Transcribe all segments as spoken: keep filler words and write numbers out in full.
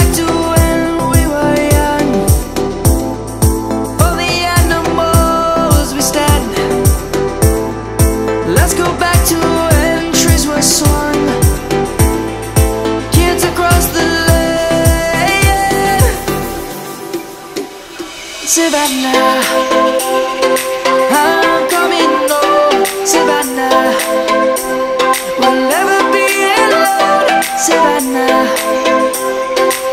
to when we were young. For the animals we stand. Let's go back to when trees were swung. Savannah, I'm coming home. Savannah, we'll never be alone. Savannah,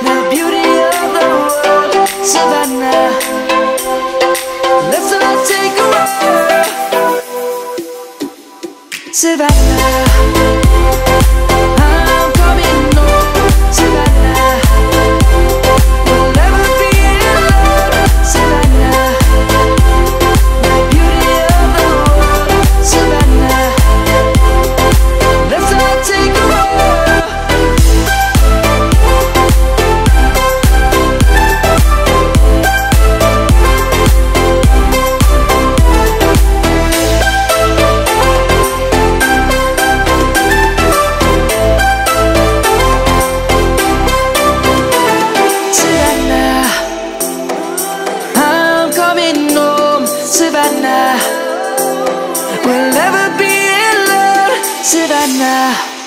the beauty of the world. Savannah, let's all take a walk. Savannah. Savannah, we'll never be alone. Savannah.